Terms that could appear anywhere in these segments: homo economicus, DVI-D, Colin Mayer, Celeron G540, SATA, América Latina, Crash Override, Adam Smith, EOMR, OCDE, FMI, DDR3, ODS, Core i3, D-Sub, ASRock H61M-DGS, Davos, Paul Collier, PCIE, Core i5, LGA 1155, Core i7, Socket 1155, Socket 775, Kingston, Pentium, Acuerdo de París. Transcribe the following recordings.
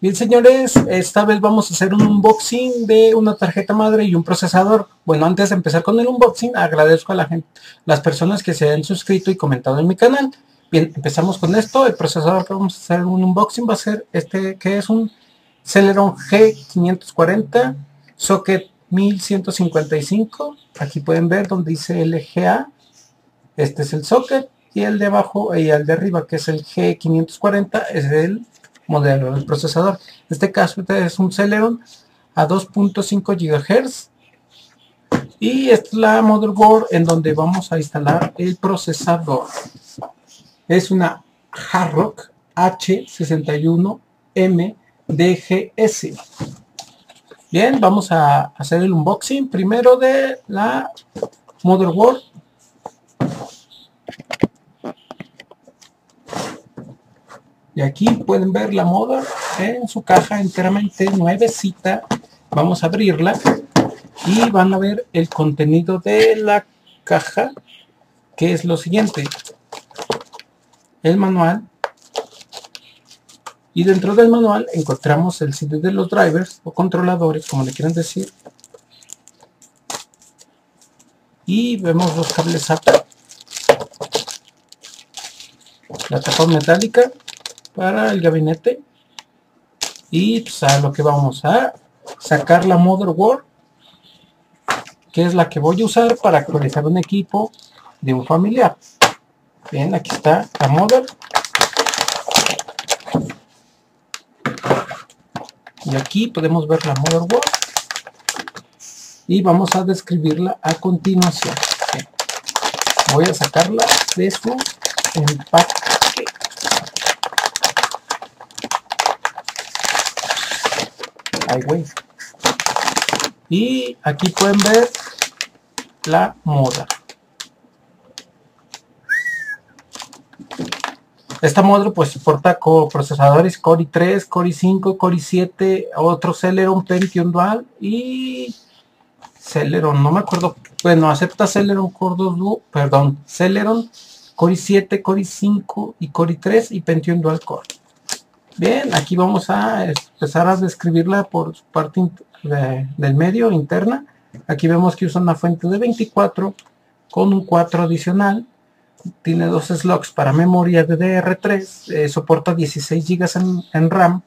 Bien, señores, esta vez vamos a hacer un unboxing de una tarjeta madre y un procesador. Bueno, antes de empezar con el unboxing, agradezco a las personas que se han suscrito y comentado en mi canal. Bien, empezamos con esto. El procesador que vamos a hacer un unboxing va a ser este, que es un Celeron G540, socket 1155. Aquí pueden ver donde dice LGA. Este es el socket y el de abajo y el de arriba, que es el G540, es el modelo del procesador. En este caso es un Celeron a 2.5 GHz y es la motherboard en donde vamos a instalar el procesador. Es una ASRock H61M-DGS. Bien, vamos a hacer el unboxing primero de la motherboard. Y aquí pueden ver la moda en su caja enteramente nuevecita. Vamos a abrirla y van a ver el contenido de la caja, que es lo siguiente: el manual, y dentro del manual encontramos el CD de los drivers o controladores, como le quieran decir, y vemos los cables ATA, la tapa metálica para el gabinete, y pues a lo que vamos a sacar la motherboard, que es la que voy a usar para actualizar un equipo de un familiar. Bien, aquí está la motherboard y aquí podemos ver la motherboard y vamos a describirla a continuación. Bien, voy a sacarla de su empaque. Y aquí pueden ver la moda. Esta moda pues soporta procesadores Core i3, Core i5, Core i7, otro Celeron, Pentium Dual y Celeron, no me acuerdo. Bueno, acepta Celeron Core 2, perdón, Celeron Core i7, Core i5 y Core i3 y Pentium Dual Core. Bien, aquí vamos a empezar a describirla por su parte del medio, interna. Aquí vemos que usa una fuente de 24 con un 4 adicional. Tiene 2 slots para memoria DDR3. Soporta 16 GB en RAM.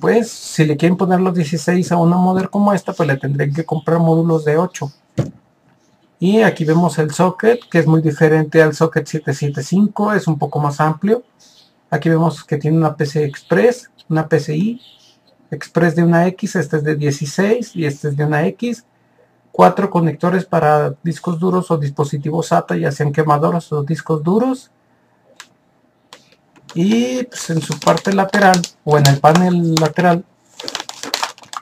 Pues si le quieren poner los 16 a una mother como esta, pues le tendrían que comprar módulos de 8. Y aquí vemos el socket, que es muy diferente al socket 775. Es un poco más amplio. Aquí vemos que tiene una PCI Express, una PCI Express de una X, esta es de 16 y este es de una X. 4 conectores para discos duros o dispositivos SATA, ya sean quemadores o discos duros. Y pues, en su parte lateral, o en el panel lateral,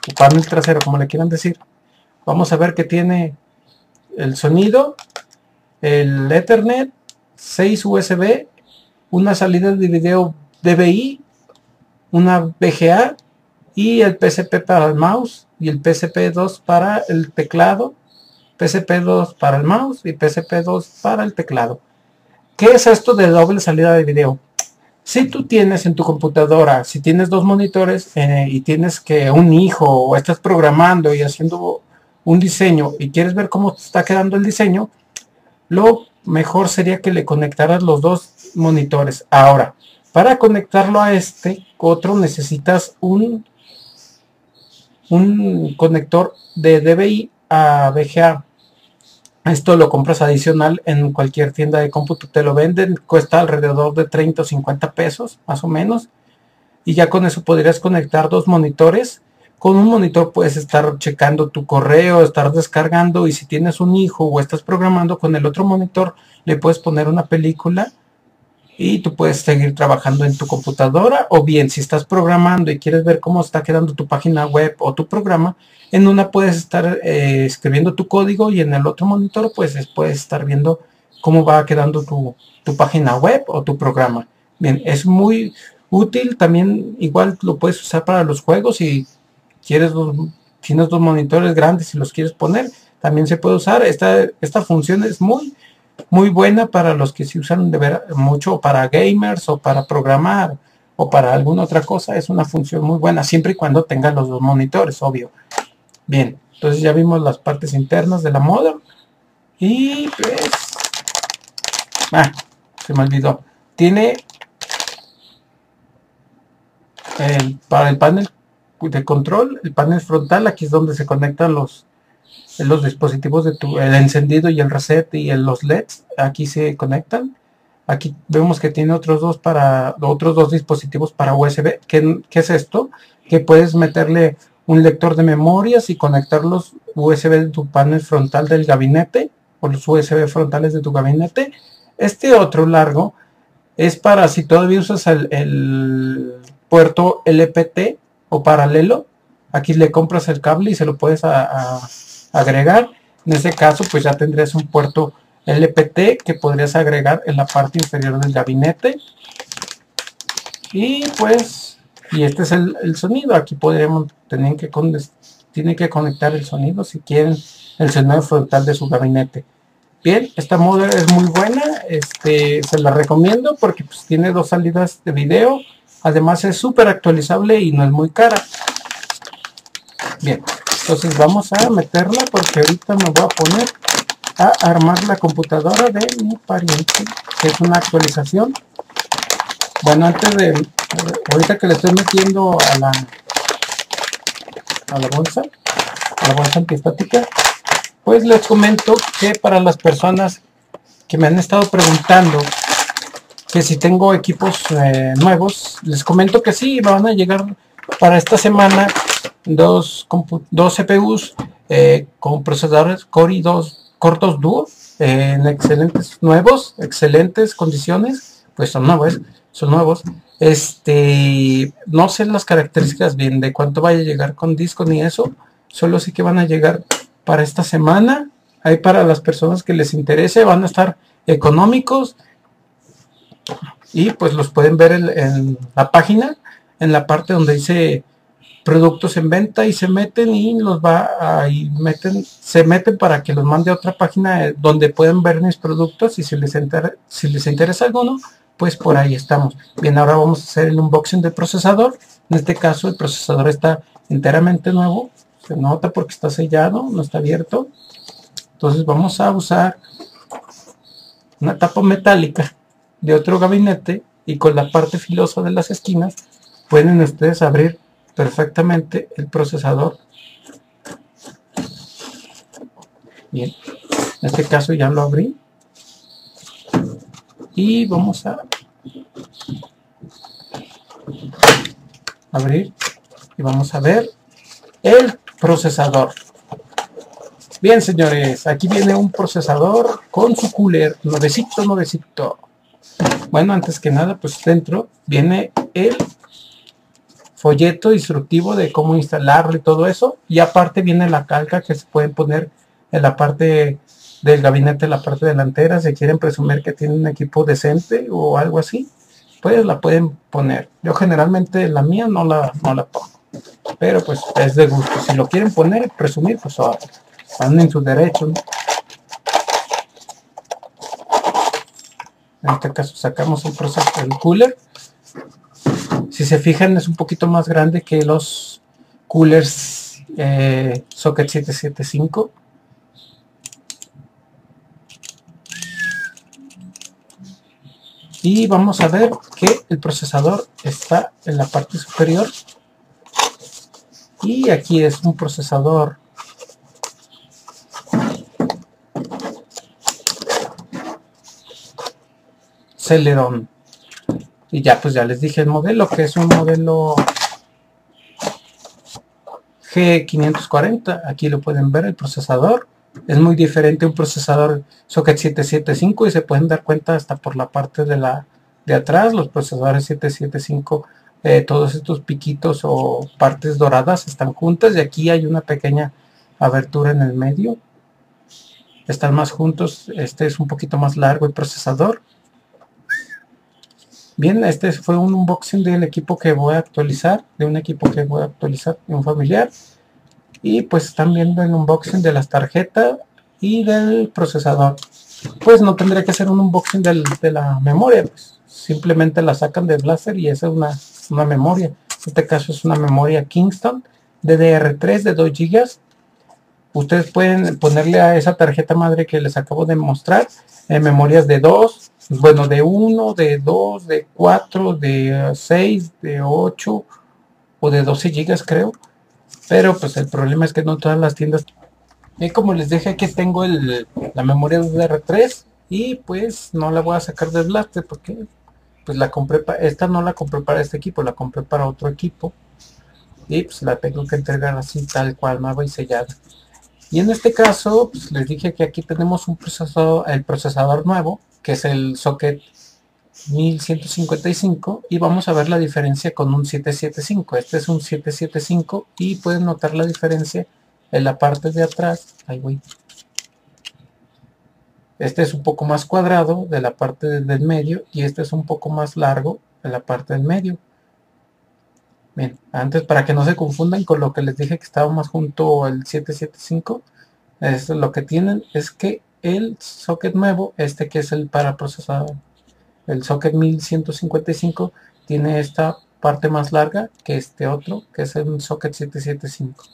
o panel trasero, como le quieran decir, vamos a ver que tiene el sonido, el Ethernet, 6 USB, una salida de video DVI, una VGA y el PCP para el mouse y el PCP2 para el teclado, PCP2 para el mouse y PCP2 para el teclado. ¿Qué es esto de doble salida de video? Si tú tienes en tu computadora, si tienes 2 monitores y tienes que un hijo o estás programando y haciendo un diseño y quieres ver cómo te está quedando el diseño, lo mejor sería que le conectaras los 2 monitores. Ahora, para conectarlo a este otro necesitas un conector de DVI a VGA. Esto lo compras adicional en cualquier tienda de cómputo, te lo venden, cuesta alrededor de 30 o 50 pesos más o menos, y ya con eso podrías conectar 2 monitores. Con un monitor puedes estar checando tu correo, estar descargando, y si tienes un hijo o estás programando, con el otro monitor le puedes poner una película y tú puedes seguir trabajando en tu computadora. O bien, si estás programando y quieres ver cómo está quedando tu página web o tu programa, en una puedes estar escribiendo tu código y en el otro monitor pues puedes estar viendo cómo va quedando tu página web o tu programa. Bien, es muy útil. También igual lo puedes usar para los juegos. Si quieres tienes 2 monitores grandes y los quieres poner, también se puede usar. Esta función es muy buena para los que se usan de ver mucho, para gamers o para programar o para alguna otra cosa, es una función muy buena, siempre y cuando tenga los dos monitores, obvio. Bien, entonces ya vimos las partes internas de la modem. Y pues... se me olvidó. Tiene... para el panel de control, el panel frontal, aquí es donde se conectan los dispositivos de tu... el encendido y el reset y los LEDs, aquí se conectan. Aquí vemos que tiene otros dos dispositivos para USB. ¿Qué es esto? Que puedes meterle un lector de memorias y conectar los USB de tu panel frontal del gabinete, o los USB frontales de tu gabinete. Este otro largo es para si todavía usas el puerto LPT o paralelo. Aquí le compras el cable y se lo puedes agregar. En este caso pues ya tendrías un puerto LPT que podrías agregar en la parte inferior del gabinete. Y pues, y este es el sonido. Aquí podríamos tienen que conectar el sonido si quieren el sonido frontal de su gabinete. Bien, esta modem es muy buena, se la recomiendo porque pues tiene dos salidas de video, además es súper actualizable y no es muy cara. Bien, entonces vamos a meterla porque ahorita me voy a poner a armar la computadora de mi pariente, que es una actualización. Bueno, ahorita que le estoy metiendo a la bolsa antiestática, pues les comento que para las personas que me han estado preguntando que si tengo equipos nuevos, les comento que sí, van a llegar para esta semana dos CPUs con procesadores Core i2 cortos dúo, en excelentes condiciones, pues son nuevos. No sé las características bien de cuánto vaya a llegar con disco ni eso, solo sé que van a llegar para esta semana. Ahí para las personas que les interese, van a estar económicos y pues los pueden ver en la página, en la parte donde dice productos en venta, y se meten y se meten para que los mande a otra página donde pueden ver mis productos, y si les interesa alguno, pues por ahí estamos. Bien, ahora vamos a hacer el unboxing del procesador. En este caso el procesador está enteramente nuevo, se nota porque está sellado, no está abierto. Entonces vamos a usar una tapa metálica de otro gabinete, y con la parte filosa de las esquinas pueden ustedes abrir perfectamente el procesador. Bien, en este caso ya lo abrí, y vamos a abrir y vamos a ver el procesador. Bien, señores, aquí viene un procesador con su cooler, nuevecito. Bueno, antes que nada, pues dentro viene el folleto instructivo de cómo instalarlo y todo eso, y aparte viene la calca que se pueden poner en la parte del gabinete, en la parte delantera, si quieren presumir que tienen un equipo decente o algo así, pues la pueden poner. Yo generalmente la mía no la pongo, pero pues es de gusto, si lo quieren poner, presumir, pues van en su derecho, ¿no? En este caso sacamos el procesador, del cooler. Si se fijan, es un poquito más grande que los coolers Socket 775. Y vamos a ver que el procesador está en la parte superior. Y aquí es un procesador Celeron. Y ya, pues ya les dije el modelo, que es un modelo G540. Aquí lo pueden ver, el procesador. Es muy diferente a un procesador Socket 775, y se pueden dar cuenta hasta por la parte de atrás. Los procesadores 775, todos estos piquitos o partes doradas están juntas, y aquí hay una pequeña abertura en el medio. Están más juntos, este es un poquito más largo el procesador. Bien, este fue un unboxing del equipo que voy a actualizar, de un familiar. Y pues están viendo el unboxing de las tarjetas y del procesador. Pues no tendría que hacer un unboxing de la memoria, pues simplemente la sacan del blaster y esa es una memoria. En este caso es una memoria Kingston DDR3 de 2 GB. Ustedes pueden ponerle a esa tarjeta madre que les acabo de mostrar memorias de 2, bueno, de 1, de 2, de 4, de 6, de 8 o de 12 GB creo. Pero pues el problema es que no todas las tiendas. Y como les dije, aquí tengo la memoria DDR3 y pues no la voy a sacar del blaster porque pues la compré para esta, no la compré para este equipo, la compré para otro equipo y pues la tengo que entregar así tal cual, nueva y sellada. Y en este caso pues les dije que aquí tenemos un procesador, el procesador nuevo que es el socket 1155, y vamos a ver la diferencia con un 775. Este es un 775 y pueden notar la diferencia en la parte de atrás. Ahí voy. Este es un poco más cuadrado de la parte del medio y este es un poco más largo de la parte del medio. Bien, antes para que no se confundan con lo que les dije que estaba más junto al 775, esto es lo que tienen, es que el socket nuevo, este que es el para procesador, el socket 1155, tiene esta parte más larga que este otro, que es el socket 775.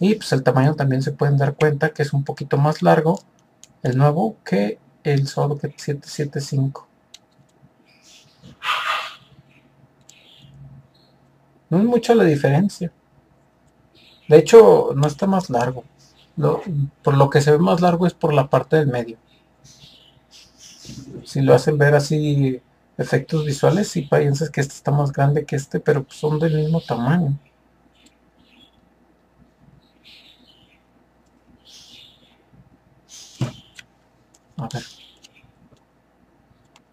Y pues el tamaño también se pueden dar cuenta que es un poquito más largo el nuevo que el socket 775. No es mucha la diferencia. De hecho, no está más largo. Por lo que se ve más largo es por la parte del medio. Si lo hacen ver así efectos visuales, si piensas que este está más grande que este, pero pues son del mismo tamaño. A ver.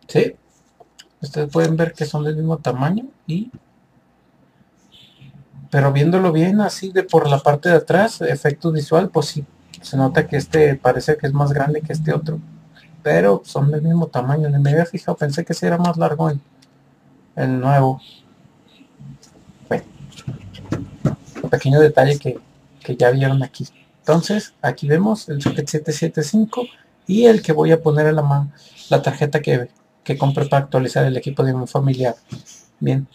Sí. Ustedes pueden ver que son del mismo tamaño y... pero viéndolo bien así de por la parte de atrás, efecto visual, pues sí, se nota que este parece que es más grande que este otro. Pero son del mismo tamaño, ni me había fijado, pensé que sí era más largo el nuevo. Bueno, un pequeño detalle que ya vieron aquí. Entonces, aquí vemos el socket 775. Y el que voy a poner en la tarjeta que compré para actualizar el equipo de mi familiar. Bien,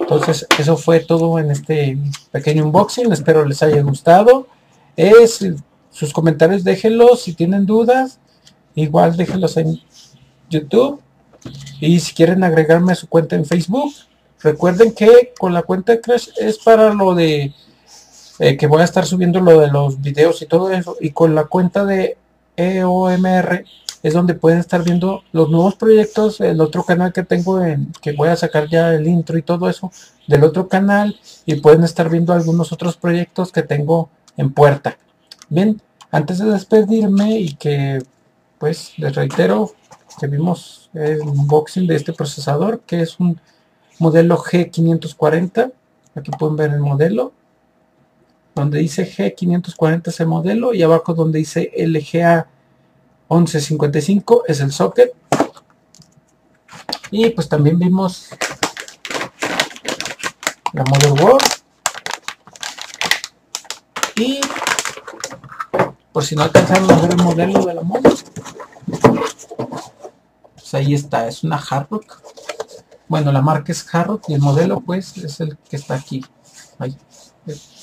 entonces eso fue todo en este pequeño unboxing. Espero les haya gustado. Sus comentarios déjenlos. Si tienen dudas, igual déjenlos en YouTube. Y si quieren agregarme a su cuenta en Facebook, recuerden que con la cuenta de Crash es para lo de... que voy a estar subiendo lo de los videos y todo eso. Y con la cuenta de... EOMR es donde pueden estar viendo los nuevos proyectos, el otro canal que tengo que voy a sacar ya el intro y todo eso del otro canal, y pueden estar viendo algunos otros proyectos que tengo en puerta. Bien, antes de despedirme y que pues les reitero que vimos el unboxing de este procesador que es un modelo G540, aquí pueden ver el modelo. Donde dice G540 es el modelo y abajo donde dice LGA 1155 es el socket. Y pues también vimos la motherboard. Y por si no alcanzaron a ver el modelo de la motherboard, pues ahí está, es una ASRock. Bueno, la marca es ASRock y el modelo pues es el que está aquí. Ahí.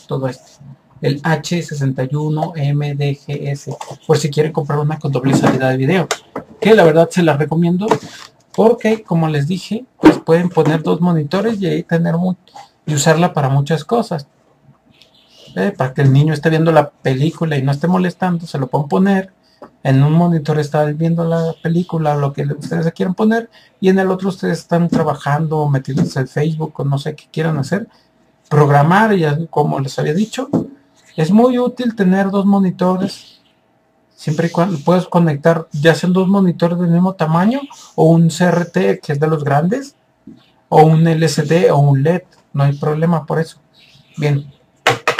Todo esto, el H61M-DGS, por si quieren comprar una con doble salida de video, que la verdad se las recomiendo porque como les dije pues pueden poner dos monitores y ahí tener y usarla para muchas cosas, para que el niño esté viendo la película y no esté molestando, se lo pueden poner en un monitor, están viendo la película, lo que ustedes se quieran poner, y en el otro ustedes están trabajando, metiéndose en Facebook o no sé qué quieran hacer, programar. Ya como les había dicho, es muy útil tener dos monitores, siempre y cuando puedes conectar ya sean dos monitores del mismo tamaño o un CRT que es de los grandes o un LCD o un LED, no hay problema por eso. Bien,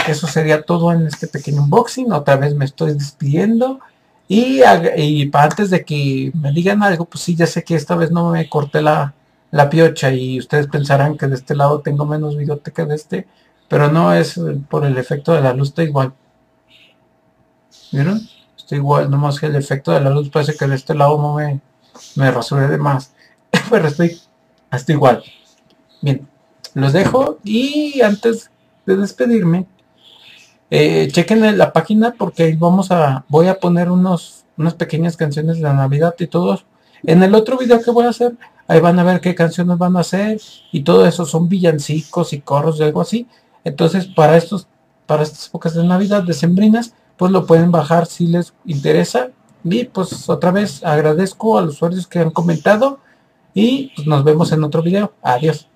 eso sería todo en este pequeño unboxing. Otra vez me estoy despidiendo y antes de que me digan algo, pues sí, ya sé que esta vez no me corté la piocha y ustedes pensarán que de este lado tengo menos bigote que de este, pero no, es por el efecto de la luz, está igual. ¿Vieron? Está igual, nomás que el efecto de la luz parece que de este lado me rasuré de más. pero estoy hasta igual. Bien, los dejo y antes de despedirme, chequen la página porque voy a poner unas pequeñas canciones de la Navidad y todos. En el otro video que voy a hacer, ahí van a ver qué canciones van a hacer y todo eso, son villancicos y corros y algo así. Entonces, para estas épocas de Navidad, decembrinas, pues lo pueden bajar si les interesa. Y pues otra vez agradezco a los usuarios que han comentado y pues, nos vemos en otro video. Adiós.